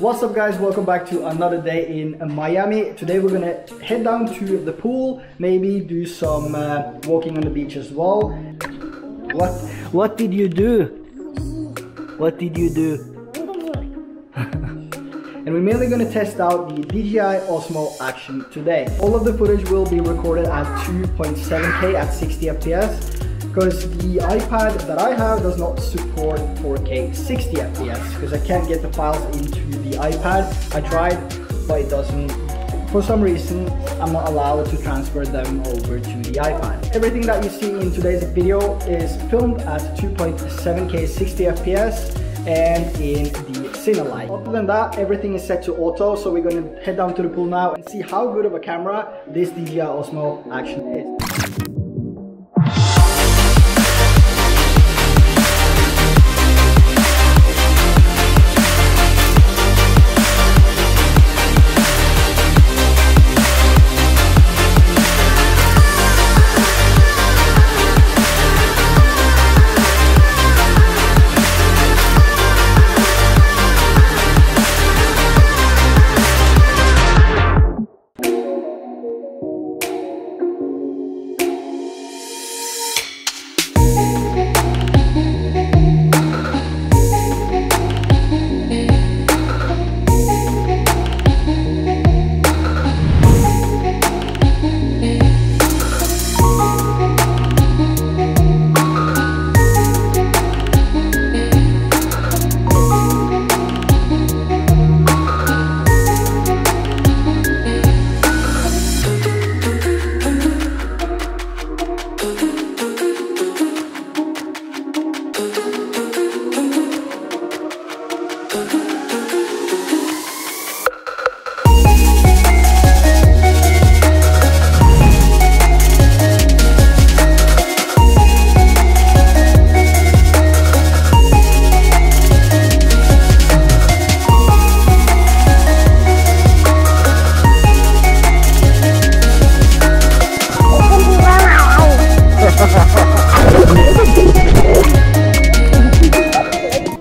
What's up guys, welcome back to another day in Miami. Today we're gonna head down to the pool, maybe do some walking on the beach as well. What did you do? What did you do? And we're mainly gonna test out the DJI Osmo Action today. All of the footage will be recorded at 2.7K at 60 FPS. Because the iPad that I have does not support 4K 60 FPS, because I can't get the files into the iPad. I tried, but it doesn't. For some reason, I'm not allowed to transfer them over to the iPad. Everything that you see in today's video is filmed at 2.7K 60 FPS and in the CineLite. Other than that, everything is set to auto, so we're gonna head down to the pool now and see how good of a camera this DJI Osmo Action is.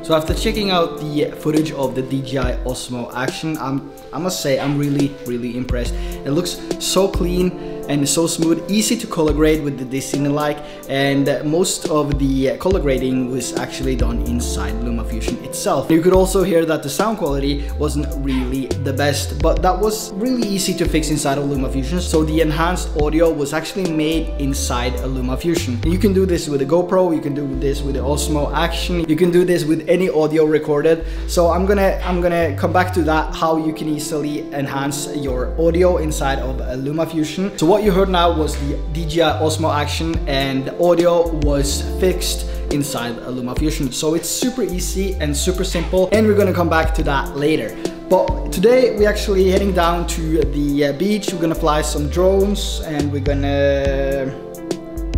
So after checking out the footage of the DJI Osmo Action, I must say I'm really impressed. It looks so clean and so smooth, easy to color grade with the CineLite, and most of the color grading was actually done inside LumaFusion itself. You could also hear that the sound quality wasn't really the best, but that was really easy to fix inside of LumaFusion, so the enhanced audio was actually made inside LumaFusion. You can do this with a GoPro, you can do this with the Osmo Action, you can do this with any audio recorded, so I'm gonna come back to that, how you can easily enhance your audio inside of LumaFusion. So what you heard now was the DJI Osmo Action, and the audio was fixed inside LumaFusion. So it's super easy and super simple, and we're gonna come back to that later. But today we're actually heading down to the beach. We're gonna fly some drones and we're gonna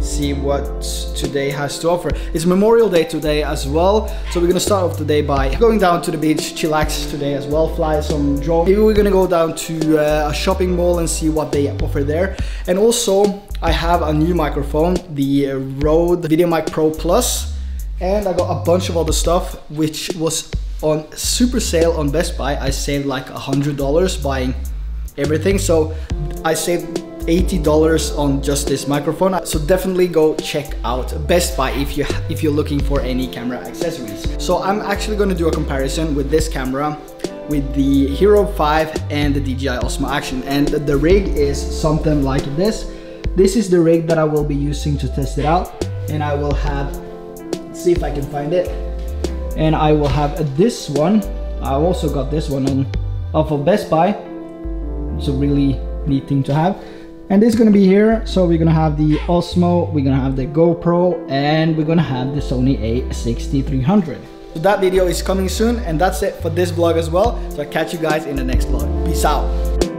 see what today has to offer. It's Memorial Day today as well, so we're gonna start off today by going down to the beach, chillax today as well, fly some drone. Maybe we're gonna go down to a shopping mall and see what they offer there. And also, I have a new microphone, the Rode VideoMic Pro Plus, and I got a bunch of other stuff which was on super sale on Best Buy. I saved like $100 buying everything, so I saved $80 on just this microphone. So definitely go check out Best Buy if you're looking for any camera accessories. So I'm actually going to do a comparison with this camera with the Hero 5 and the DJI Osmo Action, and the rig is something like this. This is the rig that I will be using to test it out, and I will have, let's see if I can find it, and I will have this one. I also got this one on off of Best Buy. It's a really neat thing to have. And this is gonna be here, so we're gonna have the Osmo, we're gonna have the GoPro, and we're gonna have the Sony A6300. So that video is coming soon, and that's it for this vlog as well. So I'll catch you guys in the next vlog. Peace out.